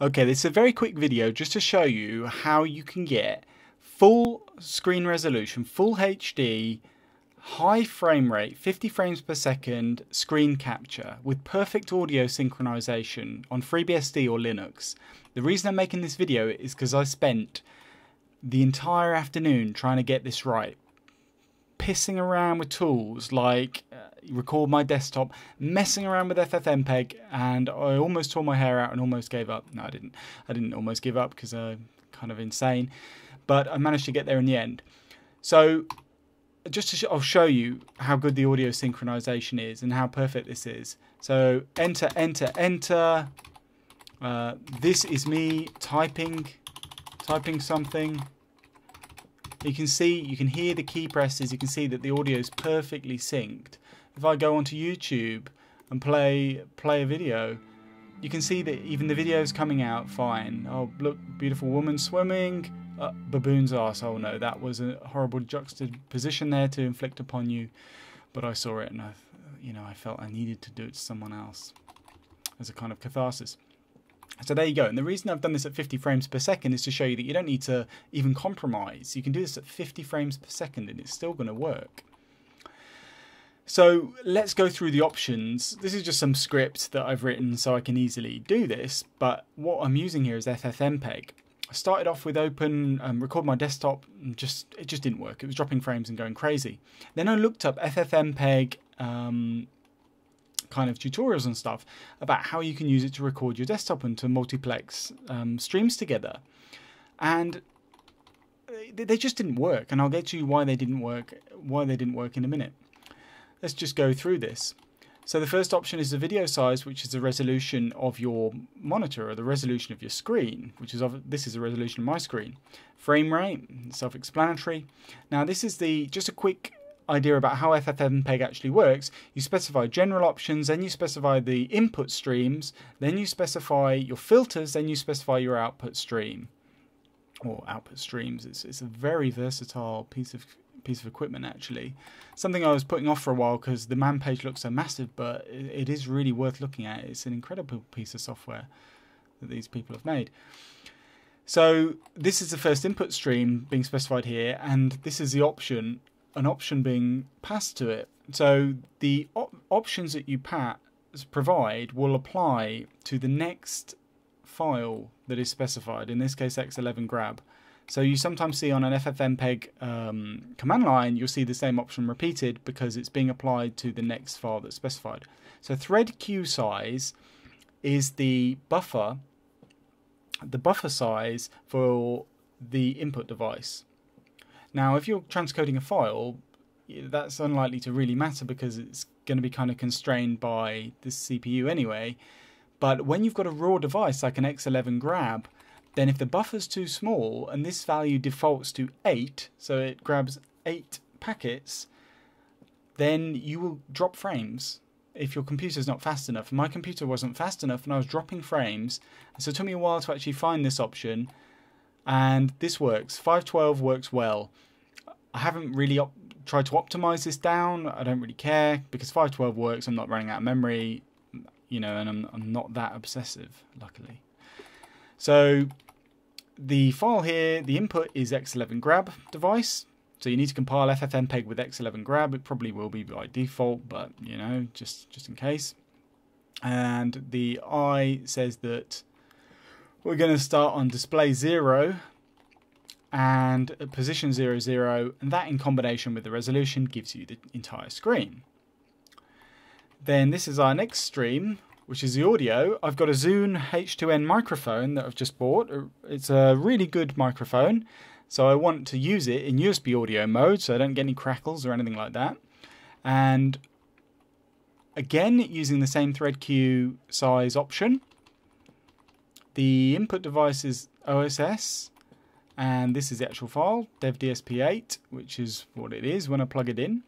Okay, this is a very quick video just to show you how you can get full screen resolution, full HD, high frame rate, 50 frames per second screen capture with perfect audio synchronization on FreeBSD or Linux. The reason I'm making this video is because I spent the entire afternoon trying to get this right. Pissing around with tools like Record My Desktop, messing around with FFmpeg, and I almost tore my hair out and almost gave up. No, I didn't almost give up because I'm kind of insane, but I managed to get there in the end. So just to I'll show you how good the audio synchronization is and how perfect this is. So enter. This is me typing something. You can see, you can hear the key presses, you can see that the audio is perfectly synced. If I go onto YouTube and play a video, you can see that even the video is coming out fine. Oh, look, beautiful woman swimming. Baboon's arse. Oh no, that was a horrible juxtaposition there to inflict upon you. But I saw it and I felt I needed to do it to someone else as a kind of catharsis. So there you go, and the reason I've done this at 50 frames per second is to show you that you don't need to even compromise. You can do this at 50 frames per second and it's still going to work. So let's go through the options. This is just some script that I've written so I can easily do this, but what I'm using here is FFmpeg. I started off with open Record My Desktop, and it just didn't work. It was dropping frames and going crazy. Then I looked up FFmpeg kind of tutorials and stuff about how you can use it to record your desktop and to multiplex streams together, and they just didn't work, and I'll get to why they didn't work in a minute. Let's just go through this. So the first option is the video size, which is the resolution of your monitor or the resolution of your screen, which is this is the resolution of my screen. Frame rate, self-explanatory. Now this is just a quick idea about how FFmpeg actually works. You specify general options, then you specify the input streams, then you specify your filters, then you specify your output stream or output streams. It's a very versatile piece of equipment actually. Something I was putting off for a while because the man page looks so massive, but it is really worth looking at. It's an incredible piece of software that these people have made. So this is the first input stream being specified here, and this is the option. An option being passed to it. So the options that you provide will apply to the next file that is specified, in this case x11grab. So you sometimes see on an FFmpeg command line, you'll see the same option repeated because it's being applied to the next file that's specified. So thread queue size is the buffer size for the input device. Now, if you're transcoding a file, that's unlikely to really matter because it's going to be kind of constrained by the CPU anyway. But when you've got a raw device like an x11grab, then if the buffer's too small and this value defaults to 8, so it grabs 8 packets, then you will drop frames if your computer's not fast enough. My computer wasn't fast enough and I was dropping frames, so it took me a while to actually find this option. And this works. 512 works well. I haven't really tried to optimize this down. I don't really care because 512 works. I'm not running out of memory, and I'm not that obsessive, luckily. So the file here, the input is x11grab device. So you need to compile FFmpeg with x11grab. It probably will be by default, but just in case. And the I says that we're going to start on display 0 and position 0, 0, and that in combination with the resolution gives you the entire screen. Then this is our next stream, which is the audio. I've got a Zoom H2N microphone that I've just bought. It's a really good microphone, so I want to use it in USB audio mode so I don't get any crackles or anything like that. And again, using the same thread queue size option. The input device is OSS, and this is the actual file, devdsp8, which is what it is when I plug it in.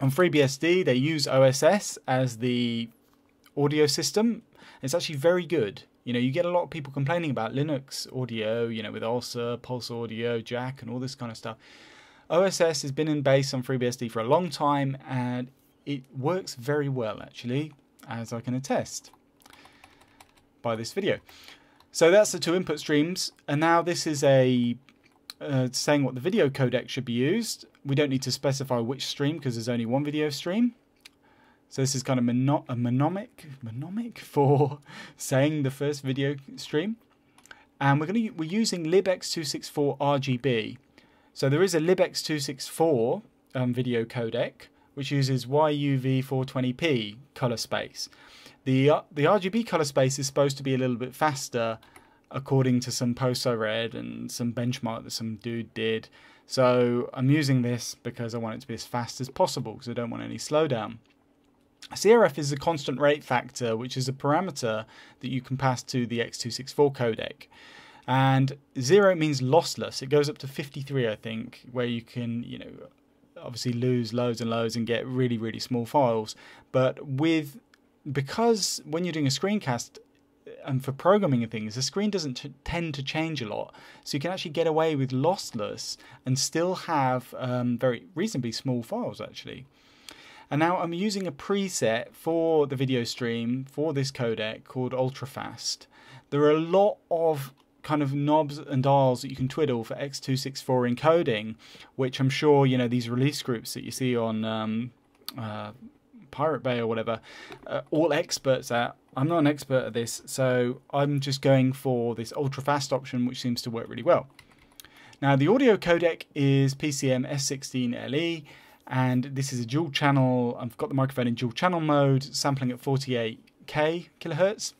On FreeBSD, they use OSS as the audio system. It's actually very good. You get a lot of people complaining about Linux audio, with ALSA, Pulse Audio, Jack, and all this kind of stuff. OSS has been in base on FreeBSD for a long time, and it works very well, actually, as I can attest by this video. So that's the two input streams, and now this is a saying what the video codec should be used. We don't need to specify which stream because there's only one video stream. So this is kind of mnemonic for saying the first video stream. And we're using libx264rgb. So there is a libx264 video codec which uses YUV 420p color space. The RGB color space is supposed to be a little bit faster, according to some posts I read and some benchmark that some dude did. So I'm using this because I want it to be as fast as possible because I don't want any slowdown. CRF is a constant rate factor, which is a parameter that you can pass to the x264 codec. And 0 means lossless. It goes up to 53, I think, where you can, you know, obviously lose loads and loads and get really, really small files. But because when you're doing a screencast, and for programming and things, the screen doesn't tend to change a lot, so you can actually get away with lossless and still have very reasonably small files actually. And now I'm using a preset for the video stream for this codec called UltraFast. There are a lot of kind of knobs and dials that you can twiddle for x264 encoding, which I'm sure, you know, these release groups that you see on Pirate Bay or whatever, all experts at. I'm not an expert at this, so I'm just going for this ultra-fast option, which seems to work really well. Now, the audio codec is PCM S16LE, and this is a dual channel. I've got the microphone in dual channel mode, sampling at 48k kilohertz,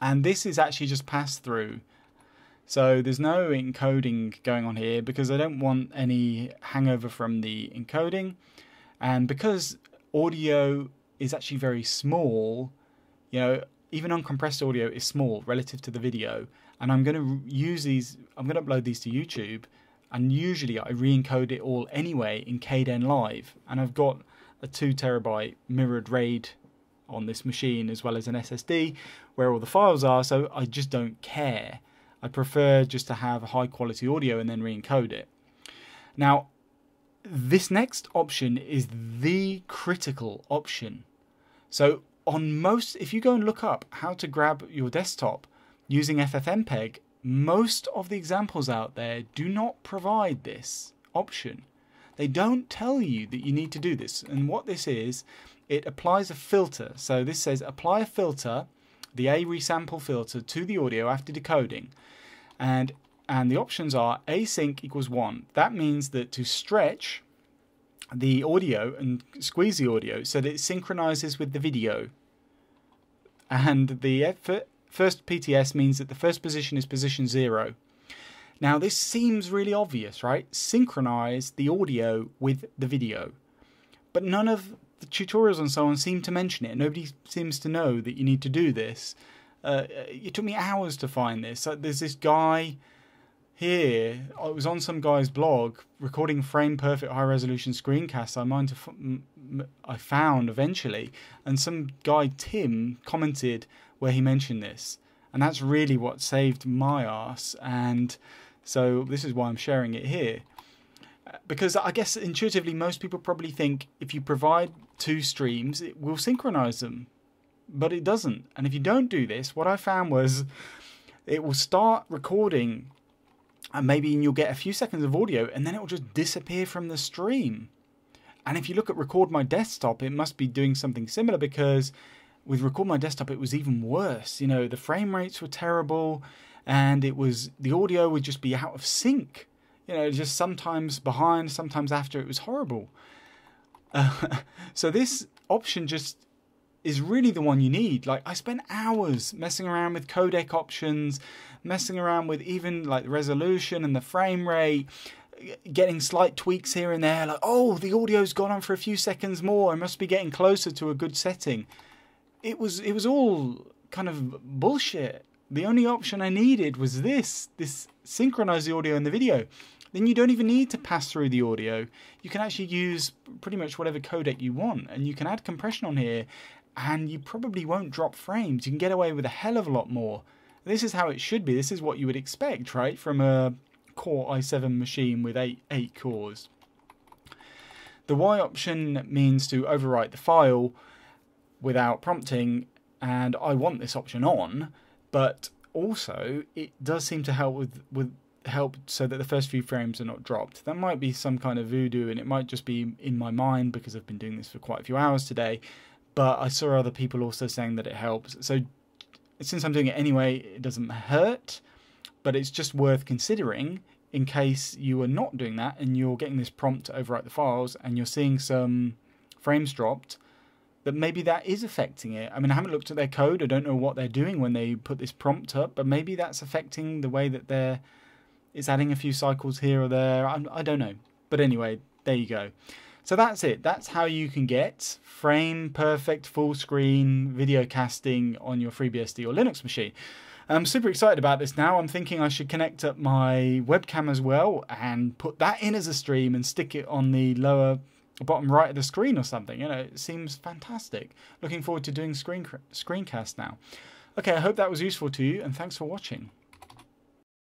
and this is actually just pass-through. So there's no encoding going on here because I don't want any hangover from the encoding, and because audio is actually very small, you know, even uncompressed audio is small relative to the video. And I'm going to use these, I'm going to upload these to YouTube, and usually I re-encode it all anyway in Kdenlive, and I've got a 2 terabyte mirrored RAID on this machine as well as an SSD where all the files are, so I just don't care. I prefer just to have high quality audio and then re-encode it. Now, this next option is the critical option. So on most, if you go and look up how to grab your desktop using FFmpeg, most of the examples out there do not provide this option. They don't tell you that you need to do this. And what this is, it applies a filter. So this says apply a filter, the aresample filter, to the audio after decoding. And the options are async equals 1. That means that to stretch the audio and squeeze the audio so that it synchronizes with the video. And the first PTS means that the first position is position 0. Now this seems really obvious, right? Synchronize the audio with the video. But none of the tutorials and so on seem to mention it. Nobody seems to know that you need to do this. It took me hours to find this. So there's this guy here, I was on some guy's blog recording frame perfect high resolution screencasts I found eventually, and some guy Tim commented where he mentioned this, and that's really what saved my ass, and so this is why I'm sharing it here. Because I guess intuitively most people probably think if you provide two streams it will synchronize them, but it doesn't. And if you don't do this, what I found was it will start recording and maybe you'll get a few seconds of audio and then it will just disappear from the stream. And if you look at Record My Desktop, it must be doing something similar, because with Record My Desktop it was even worse. You know, the frame rates were terrible and it was, the audio would just be out of sync. You know, just sometimes behind, sometimes after. It was horrible. So this option just is really the one you need. Like, I spent hours messing around with codec options, messing around with even like the resolution and the frame rate, getting slight tweaks here and there, like, oh, the audio's gone on for a few seconds more, I must be getting closer to a good setting. It was all kind of bullshit. The only option I needed was this synchronize the audio and the video. Then you don't even need to pass through the audio. You can actually use pretty much whatever codec you want, and you can add compression on here, and you probably won't drop frames. You can get away with a hell of a lot more. This is how it should be. This is what you would expect, right, from a Core i7 machine with eight cores. The Y option means to overwrite the file without prompting, and I want this option on, but also it does seem to help help so that the first few frames are not dropped. That might be some kind of voodoo, and it might just be in my mind because I've been doing this for quite a few hours today, but I saw other people also saying that it helps. So since I'm doing it anyway, it doesn't hurt, but it's just worth considering in case you are not doing that and you're getting this prompt to overwrite the files and you're seeing some frames dropped, that maybe that is affecting it. I mean, I haven't looked at their code. I don't know what they're doing when they put this prompt up, but maybe that's affecting the way that they're... It's adding a few cycles here or there. I don't know. But anyway, there you go. So that's it. That's how you can get frame perfect full screen video casting on your FreeBSD or Linux machine. I'm super excited about this now. I'm thinking I should connect up my webcam as well and put that in as a stream and stick it on the lower bottom right of the screen or something. You know, it seems fantastic. Looking forward to doing screencast now. Okay, I hope that was useful to you, and thanks for watching.